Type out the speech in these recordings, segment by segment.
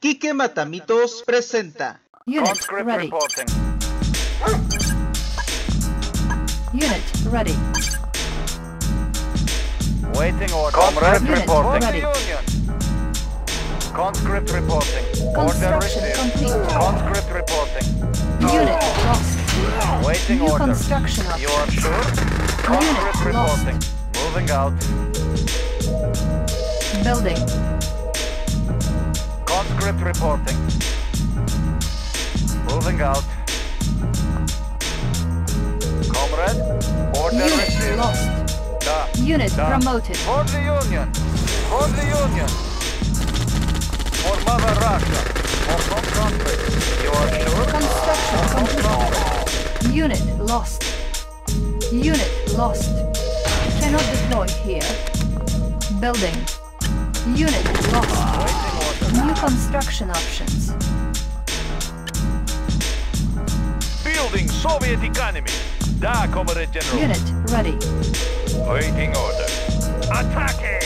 Kike Matamitos presenta. Unit ready. Unit ready. Waiting order. Conscript reporting. Ready. Conscript reporting. Order received. Conscript reporting. Unit lost. Waiting order. Construction options. You are sure? Conscript reporting. Lost. Moving out. Building. Conscript reporting. Moving out. Comrade. Order received. Unit lost. Unit promoted. For the Union! For the Union! For Mother Russia! For home country! You are sure? Construction complete. Unit lost. Unit lost. Cannot deploy here. Building. Unit lost. New construction options. Building Soviet economy. Da, Comrade General. Unit ready. Waiting order. Attacking!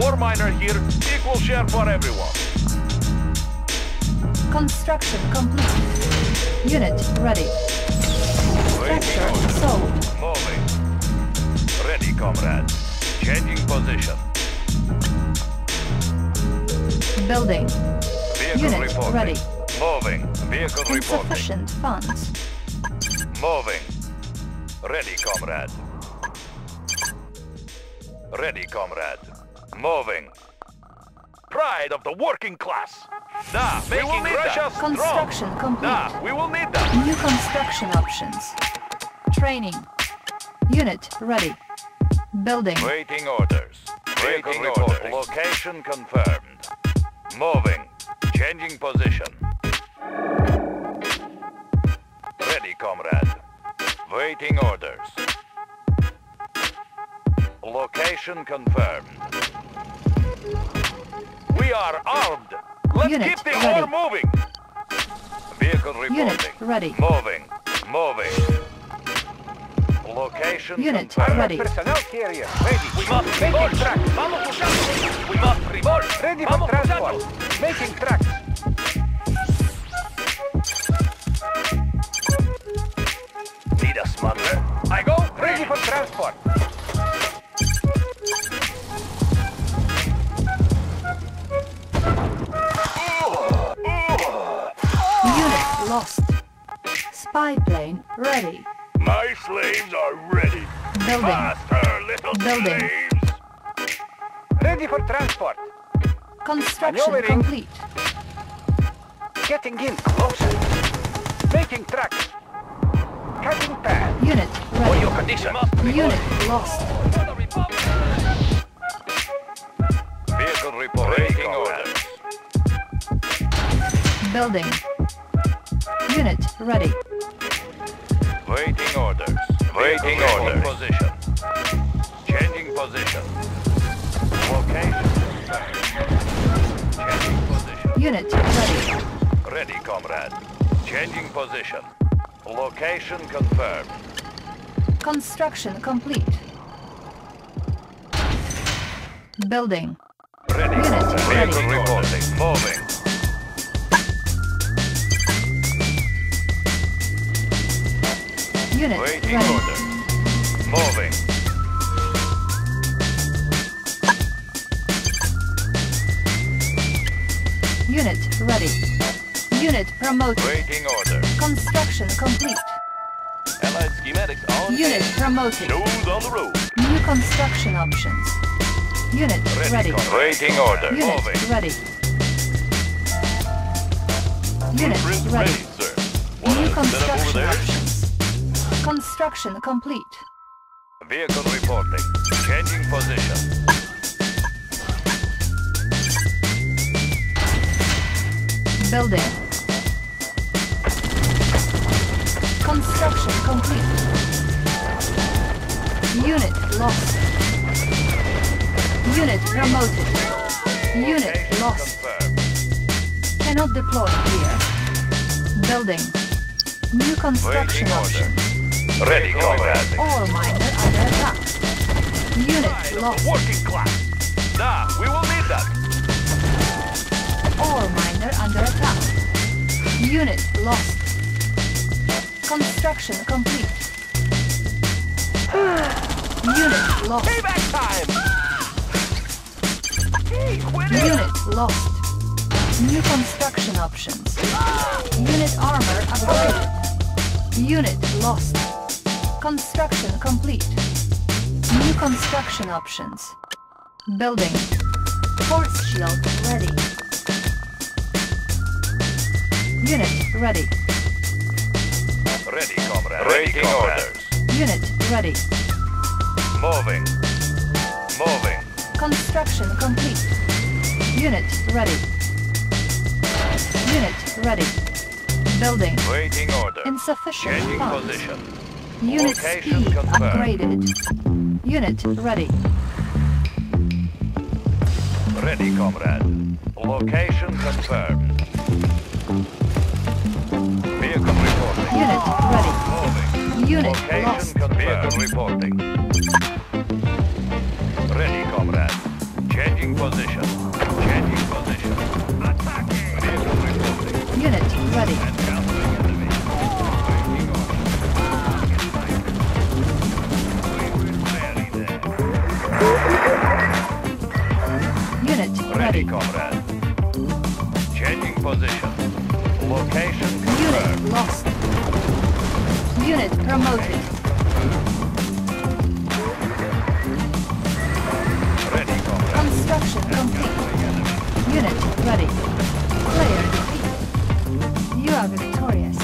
War miner here, equal share for everyone. Construction complete. Unit ready. Structure sold. Moving. Ready, comrade. Changing position. Building. Vehicle Unit reporting. Ready. Moving. Vehicle reporting. Insufficient funds. Moving. Ready, comrade. Ready, comrade. Moving. Pride of the working class. Da, we will need Russia that. Strong. Construction complete. Da, we will need that. New construction options. Training. Unit ready. Building. Waiting orders. Waiting orders. Location confirmed. Moving. Changing position. Ready, comrade. Waiting orders. Location confirmed. We are armed. Let's Unit keep the ready. War moving. Vehicle reporting. Unit ready. Moving. Moving. Location Unit confirmed. Ready. Personnel carrier ready. We must making tracks. We must report. Ready for transport. Making tracks. Need a smuggler? I go. Ready for transport. Lost. Spy plane ready. My slaves are ready. Building. Faster, little Building. Slaves. Ready for transport. Construction complete. Getting in closer. Making tracks. Cutting path. Unit ready. Your condition. Unit lost. Vehicle report. Breaking orders. Building. Unit ready. Waiting orders. Waiting orders. Position. Changing position. Location. Changing position. Unit ready. Ready, comrade. Changing position. Location confirmed. Construction complete. Building. Ready. Unit ready. Vehicle reporting. Moving. Unit Waiting ready. Order. Moving. Unit ready. Unit promoted. Waiting order. Construction complete. Allied schematics on. Unit promoted. News on the road. New construction options. Unit ready. Waiting order. Unit moving. Ready. Unit ready. Sir. New construction options. Construction complete. Vehicle reporting. Changing position. Building. Construction complete. Unit lost. Unit promoted. Unit lost. Cannot deploy here. Building. New construction options. Ready, comrade. All miners under attack. Unit lost. Working class. Nah, we will need that. Unit lost. Construction complete. Unit lost. Payback time! Unit lost. New construction options. Unit armor upgraded. Unit lost. Construction complete. New construction options. Building. Force shield ready. Unit ready. Ready, comrade. Rating orders. Unit ready. Moving. Moving. Construction complete. Unit ready. Unit ready. Building. Waiting order. Insufficient. Changing funds. Position. Unit location speed confirmed. Upgraded. Unit ready. Ready, comrade. Location confirmed. Vehicle reporting. Unit ready. Moving. Unit location lost. Vehicle reporting. Ready, comrade. Changing position. Changing position. Attacking. Vehicle reporting. Unit ready. And countering enemy. Waiting order. We will bury them. Unit ready. Ready, comrade. Changing position. Location confirmed. Unit lost. Unit promoted. Ready, comrade. Construction complete. Unit ready. Player defeated. You are victorious.